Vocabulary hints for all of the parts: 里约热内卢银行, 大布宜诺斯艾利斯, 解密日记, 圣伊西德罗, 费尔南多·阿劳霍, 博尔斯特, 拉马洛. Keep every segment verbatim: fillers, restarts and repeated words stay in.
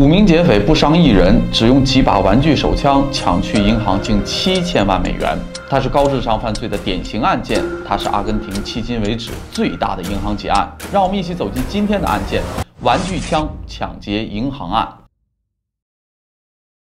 五名劫匪不伤一人，只用几把玩具手枪抢去银行近七千万美元。它是高智商犯罪的典型案件，它是阿根廷迄今为止最大的银行劫案。让我们一起走进今天的案件——玩具枪抢劫银行案。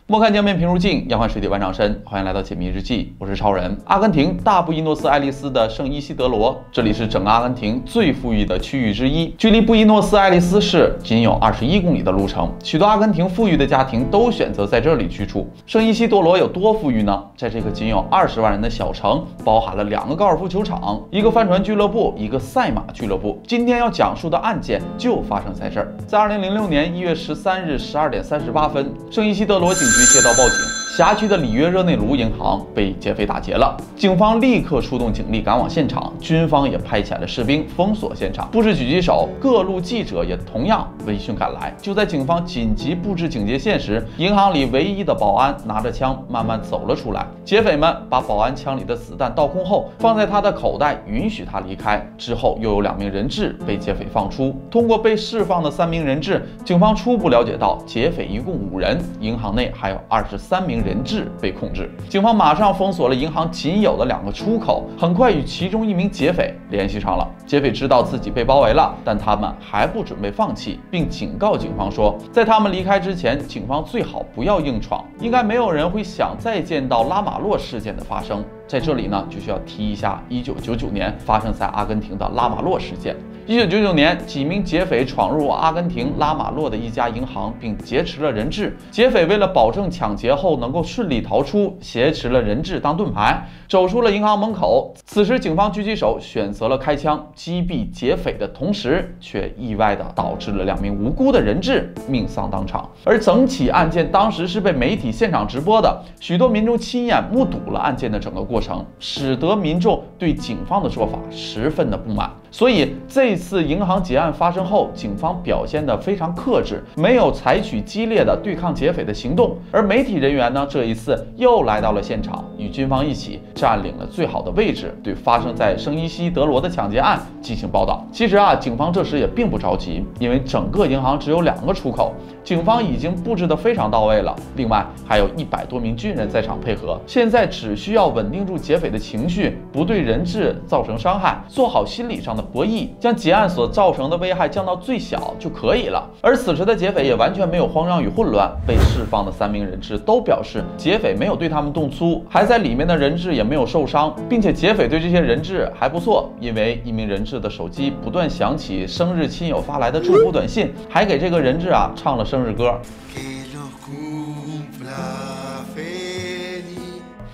莫看江面平如镜，要看水底万丈深。欢迎来到解密日记，我是超人。阿根廷大布宜诺斯艾利斯的圣伊西德罗，这里是整个阿根廷最富裕的区域之一，距离布宜诺斯艾利斯市仅有二十一公里的路程。许多阿根廷富裕的家庭都选择在这里居住。圣伊西德罗有多富裕呢？在这个仅有二十万人的小城，包含了两个高尔夫球场、一个帆船俱乐部、一个赛马俱乐部。今天要讲述的案件就发生在这儿。在二零零六年一月十三日十二点三十八分，圣伊西德罗警局接到报警，辖区的里约热内卢银行被劫匪打劫了。警方立刻出动警力赶往现场，军方也派遣了士兵封锁现场，布置狙击手。各路记者也同样闻讯赶来。就在警方紧急布置警戒线时，银行里唯一的保安拿着枪慢慢走了出来。劫匪们把保安枪里的子弹倒空后，放在他的口袋，允许他离开。之后又有两名人质被劫匪放出。通过被释放的三名人质，警方初步了解到，劫匪一共五人，银行内还有二十三名人质被控制。警方马上封锁了银行仅有的两个出口，很快与其中一名劫匪联系上了。劫匪知道自己被包围了，但他们还不准备放弃，并警告警方说，在他们离开之前，警方最好不要硬闯。应该没有人会想再见到拉马洛事件的发生。在这里呢，就需要提一下一九九九年发生在阿根廷的拉马洛事件。一九九九年，几名劫匪闯入阿根廷拉马洛的一家银行，并劫持了人质。劫匪为了保证抢劫后能够顺利逃出，挟持了人质当盾牌，走出了银行门口。此时，警方狙击手选择了开枪击毙劫匪的同时，却意外地导致了两名无辜的人质命丧当场。而整起案件当时是被媒体现场直播的，许多民众亲眼目睹了案件的整个过程，使得民众对警方的说法十分的不满。所以这次银行劫案发生后，警方表现得非常克制，没有采取激烈的对抗劫匪的行动。而媒体人员呢，这一次又来到了现场，与军方一起占领了最好的位置，对发生在圣伊西德罗的抢劫案进行报道。其实啊，警方这时也并不着急，因为整个银行只有两个出口，警方已经布置得非常到位了。另外还有一百多名军人在场配合，现在只需要稳定住劫匪的情绪，不对人质造成伤害，做好心理上的博弈，将劫案所造成的危害降到最小就可以了。而此时的劫匪也完全没有慌张与混乱，被释放的三名人质都表示劫匪没有对他们动粗，还在里面的人质也没有受伤，并且劫匪对这些人质还不错，因为一名人质的手机不断响起生日亲友发来的祝福短信，还给这个人质啊唱了生日歌。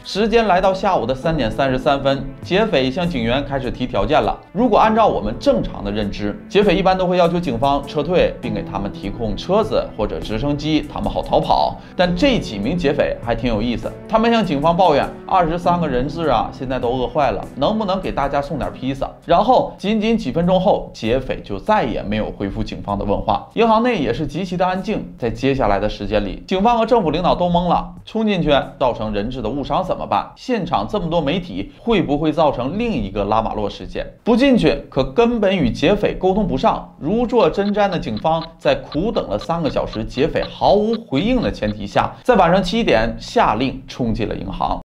时间来到下午的三点三十三分，劫匪向警员开始提条件了。如果按照我们正常的认知，劫匪一般都会要求警方撤退，并给他们提供车子或者直升机，他们好逃跑。但这几名劫匪还挺有意思，他们向警方抱怨，二十三个人质啊，现在都饿坏了，能不能给大家送点披萨？然后仅仅几分钟后，劫匪就再也没有回复警方的问话。银行内也是极其的安静。在接下来的时间里，警方和政府领导都懵了，冲进去造成人质的误伤怎么办？怎么办？现场这么多媒体，会不会造成另一个拉马洛事件？不进去可根本与劫匪沟通不上。如坐针毡的警方在苦等了三个小时，劫匪毫无回应的前提下，在晚上七点下令冲进了银行。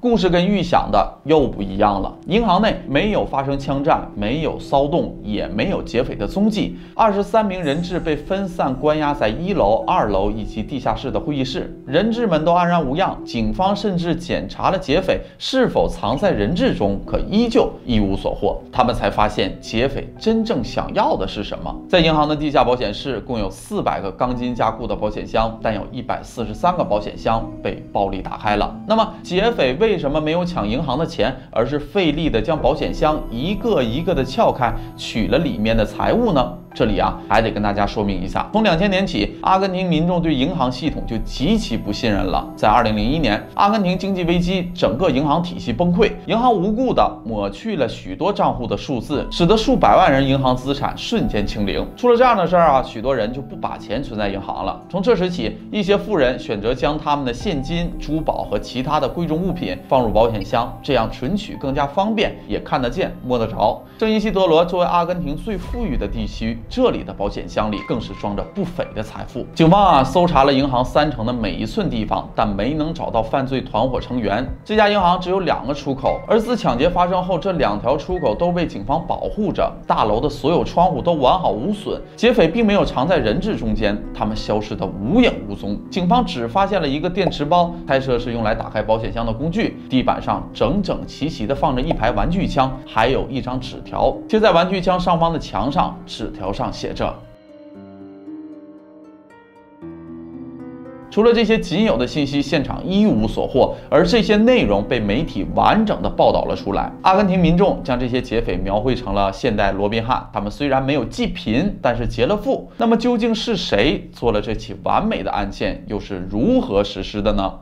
故事跟预想的又不一样了，银行内没有发生枪战，没有骚动，也没有劫匪的踪迹。二十三名人质被分散关押在一楼、二楼以及地下室的会议室，人质们都安然无恙。警方甚至检查了劫匪是否藏在人质中，可依旧一无所获。他们才发现劫匪真正想要的是什么。在银行的地下保险室，共有四百个钢筋加固的保险箱，但有一百四十三个保险箱被暴力打开了。那么劫匪为为什么没有抢银行的钱，而是费力地将保险箱一个一个地撬开，取了里面的财物呢？这里啊，还得跟大家说明一下，从两千年起，阿根廷民众对银行系统就极其不信任了。在二零零一年，阿根廷经济危机，整个银行体系崩溃，银行无故的抹去了许多账户的数字，使得数百万人银行资产瞬间清零。出了这样的事儿啊，许多人就不把钱存在银行了。从这时起，一些富人选择将他们的现金、珠宝和其他的贵重物品放入保险箱，这样存取更加方便，也看得见、摸得着。圣伊西德罗作为阿根廷最富裕的地区，这里的保险箱里更是装着不菲的财富。警方啊搜查了银行三城的每一寸地方，但没能找到犯罪团伙成员。这家银行只有两个出口，而自抢劫发生后，这两条出口都被警方保护着，大楼的所有窗户都完好无损，劫匪并没有藏在人质中间，他们消失得无影无踪。警方只发现了一个电池包，猜测是用来打开保险箱的工具。地板上整整齐齐地放着一排玩具枪，还有一张纸条贴在玩具枪上方的墙上，纸条上写着。除了这些仅有的信息，现场一无所获，而这些内容被媒体完整的报道了出来。阿根廷民众将这些劫匪描绘成了现代罗宾汉，他们虽然没有济贫，但是劫了富。那么究竟是谁做了这起完美的案件，又是如何实施的呢？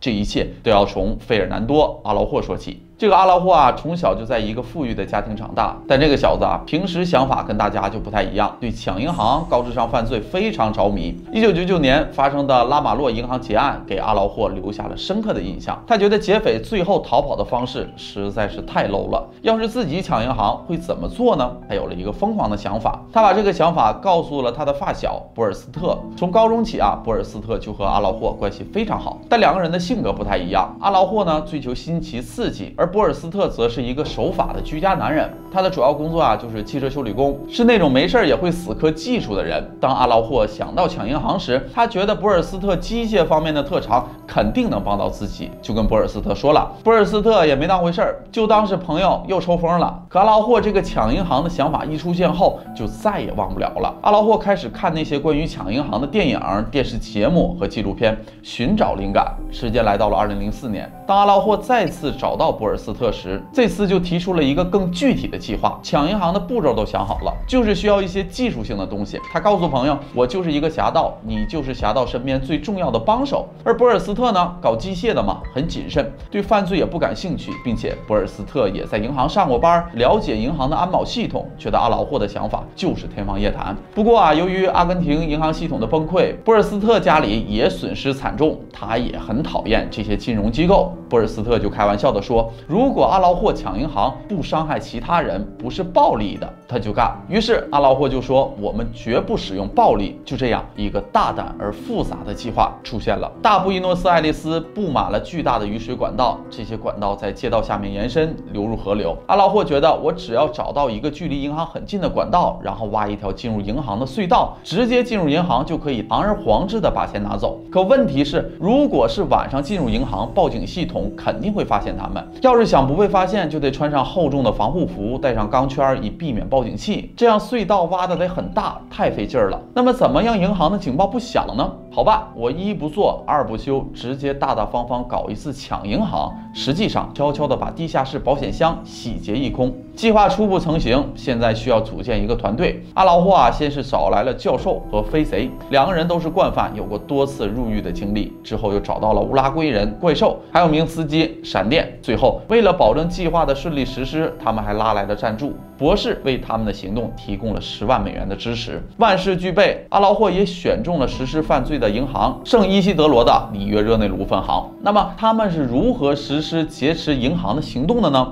这一切都要从费尔南多·阿劳霍说起。这个阿劳霍啊，从小就在一个富裕的家庭长大，但这个小子啊，平时想法跟大家就不太一样，对抢银行、高智商犯罪非常着迷。一九九九年发生的拉马洛银行劫案给阿劳霍留下了深刻的印象。他觉得劫匪最后逃跑的方式实在是太 low 了，要是自己抢银行会怎么做呢？他有了一个疯狂的想法，他把这个想法告诉了他的发小博尔斯特。从高中起啊，博尔斯特就和阿劳霍关系非常好，但两个人的性格不太一样。阿劳霍呢，追求新奇刺激，而博尔斯特则是一个守法的居家男人，他的主要工作啊就是汽车修理工，是那种没事也会死磕技术的人。当阿劳霍想到抢银行时，他觉得博尔斯特机械方面的特长肯定能帮到自己，就跟博尔斯特说了。博尔斯特也没当回事儿，就当是朋友又抽风了。可阿劳霍这个抢银行的想法一出现后，就再也忘不了了。阿劳霍开始看那些关于抢银行的电影、电视节目和纪录片，寻找灵感。时间来到了二零零四年，当阿劳霍再次找到博尔斯特时，这次就提出了一个更具体的计划。抢银行的步骤都想好了，就是需要一些技术性的东西。他告诉朋友，我就是一个侠盗，你就是侠盗身边最重要的帮手。而博尔斯特呢，搞机械的嘛，很谨慎，对犯罪也不感兴趣，并且博尔斯特也在银行上过班，了解银行的安保系统，觉得阿劳霍的想法就是天方夜谭。不过啊，由于阿根廷银行系统的崩溃，博尔斯特家里也损失惨重，他也很讨厌这些金融机构。博尔斯特就开玩笑的说，如果阿劳霍抢银行不伤害其他人，不是暴力的，他就干。于是阿劳霍就说，我们绝不使用暴力。就这样，一个大胆而复杂的计划出现了。大布宜诺斯艾利斯布满了巨大的雨水管道，这些管道在街道下面延伸，流入河流。阿劳霍觉得，我只要找到一个距离银行很近的管道，然后挖一条进入银行的隧道，直接进入银行就可以堂而皇之的把钱拿走。可问题是，如果是晚上进入银行，报警系统肯定会发现他们。要是想不被发现，就得穿上厚重的防护服，带上钢圈，以避免报警器。这样隧道挖的得很大，太费劲了。那么怎么样银行的警报不响呢？好吧，我一不做二不休，直接大大方方搞一次抢银行，实际上悄悄地把地下室保险箱洗劫一空。计划初步成型，现在需要组建一个团队。阿劳霍啊，先是找来了教授和飞贼，两个人都是惯犯，有过多次入狱的经历。之后又找到了乌拉圭人怪兽，还有名司机闪电。最后为了保证计划的顺利实施，他们还拉来了赞助，博士为他们的行动提供了十万美元的支持。万事俱备，阿劳霍也选中了实施犯罪的银行——圣伊西德罗的里约热内卢分行。那么他们是如何实施劫持银行的行动的呢？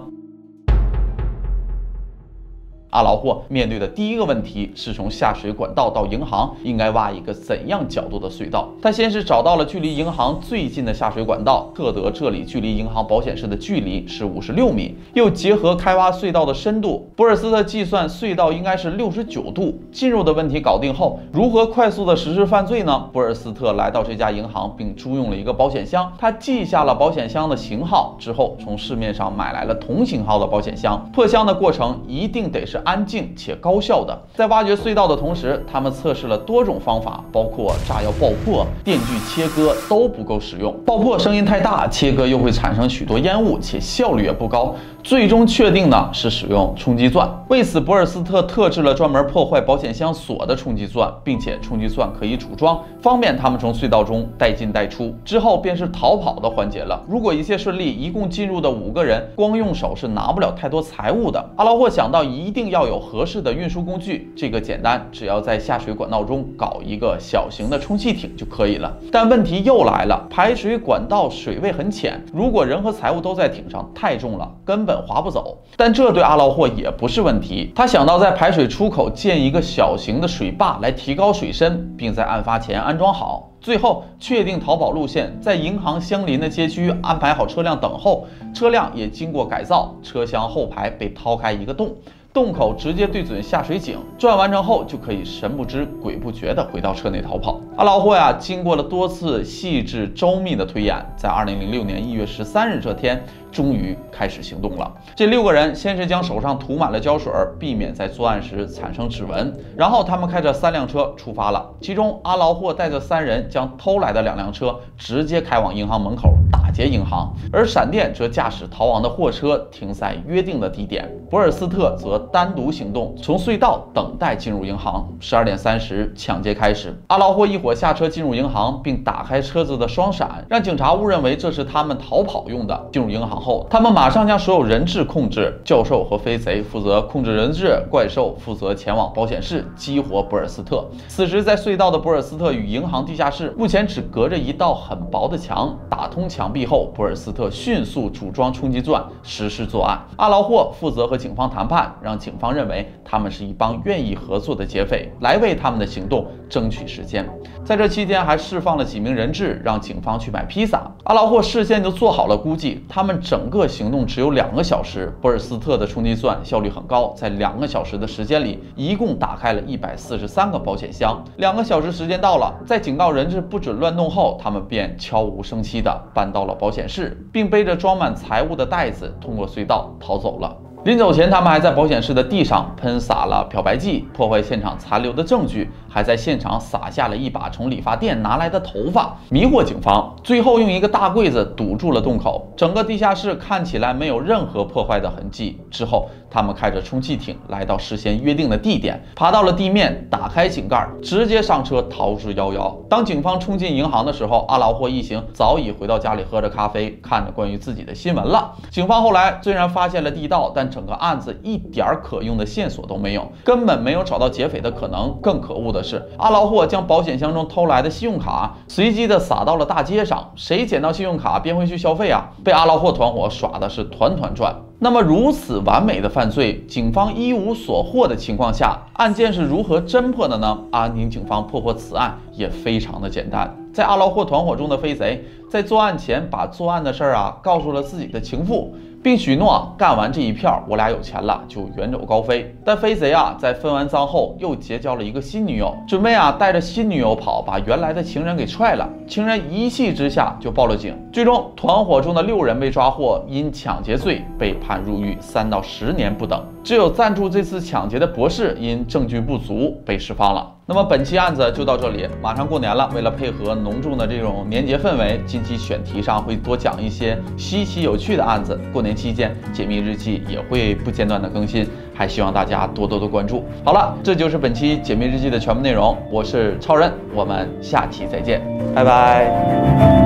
阿劳霍面对的第一个问题是，从下水管道到银行应该挖一个怎样角度的隧道。他先是找到了距离银行最近的下水管道，测得这里距离银行保险室的距离是五十六米，又结合开挖隧道的深度，博尔斯特计算隧道应该是六十九度。进入的问题搞定后，如何快速的实施犯罪呢？博尔斯特来到这家银行，并租用了一个保险箱，他记下了保险箱的型号，之后从市面上买来了同型号的保险箱。破箱的过程一定得是安静且高效的。在挖掘隧道的同时，他们测试了多种方法，包括炸药爆破、电锯切割都不够使用。爆破声音太大，切割又会产生许多烟雾，且效率也不高。最终确定呢是使用冲击钻。为此，博尔斯特特制了专门破坏保险箱锁的冲击钻，并且冲击钻可以组装，方便他们从隧道中带进带出。之后便是逃跑的环节了。如果一切顺利，一共进入的五个人，光用手是拿不了太多财物的。阿劳霍想到一定要有合适的运输工具，这个简单，只要在下水管道中搞一个小型的充气艇就可以了。但问题又来了，排水管道水位很浅，如果人和财物都在艇上，太重了，根本划不走。但这对阿劳霍也不是问题，他想到在排水出口建一个小型的水坝来提高水深，并在案发前安装好。最后确定逃跑路线，在银行相邻的街区安排好车辆等候，车辆也经过改造，车厢后排被掏开一个洞，洞口直接对准下水井，转完成后就可以神不知鬼不觉地回到车内逃跑。阿劳霍呀，经过了多次细致周密的推演，在二零零六年一月十三日这天，终于开始行动了。这六个人先是将手上涂满了胶水，避免在作案时产生指纹。然后他们开着三辆车出发了，其中阿劳霍带着三人将偷来的两辆车直接开往银行门口打劫银行，而闪电则驾驶逃亡的货车停在约定的地点。博尔斯特则单独行动，从隧道等待进入银行。十二点三十，抢劫开始。阿劳霍一伙下车进入银行，并打开车子的双闪，让警察误认为这是他们逃跑用的。进入银行后，他们马上将所有人质控制，教授和飞贼负责控制人质，怪兽负责前往保险室激活博尔斯特。此时在隧道的博尔斯特与银行地下室目前只隔着一道很薄的墙，打通墙壁后，博尔斯特迅速组装冲击钻实施作案。阿劳霍负责和警方谈判，让警方认为他们是一帮愿意合作的劫匪，来为他们的行动争取时间。在这期间还释放了几名人质，让警方去买披萨。阿劳霍事先就做好了估计，他们整个行动只有两个小时。博尔斯特的冲击钻效率很高，在两个小时的时间里，一共打开了一百四十三个保险箱。两个小时时间到了，在警告人质不准乱动后，他们便悄无声息地搬到了保险室，并背着装满财物的袋子通过隧道逃走了。临走前，他们还在保险室的地上喷洒了漂白剂，破坏现场残留的证据，还在现场撒下了一把从理发店拿来的头发，迷惑警方。最后用一个大柜子堵住了洞口，整个地下室看起来没有任何破坏的痕迹。之后，他们开着充气艇来到事先约定的地点，爬到了地面，打开井盖，直接上车逃之夭夭。当警方冲进银行的时候，阿劳霍一行早已回到家里喝着咖啡，看着关于自己的新闻了。警方后来虽然发现了地道，但整个案子一点可用的线索都没有，根本没有找到劫匪的可能。更可恶的是，阿劳霍将保险箱中偷来的信用卡随机的撒到了大街上，谁捡到信用卡便会去消费啊！被阿劳霍团伙耍的是团团转。那么如此完美的犯罪，警方一无所获的情况下，案件是如何侦破的呢？阿宁警方破获此案也非常的简单。在阿劳霍团伙中的飞贼，在作案前把作案的事儿啊告诉了自己的情妇，并许诺干完这一票，我俩有钱了就远走高飞。但飞贼啊，在分完赃后又结交了一个新女友，准备啊带着新女友跑，把原来的情人给踹了。情人一气之下就报了警，最终团伙中的六人被抓获，因抢劫罪被判入狱三到十年不等。只有赞助这次抢劫的博士因证据不足被释放了。那么本期案子就到这里，马上过年了，为了配合浓重的这种年节氛围，近期选题上会多讲一些稀奇有趣的案子。过年期间解密日记也会不间断的更新，还希望大家多多的关注。好了，这就是本期解密日记的全部内容，我是超人，我们下期再见，拜拜。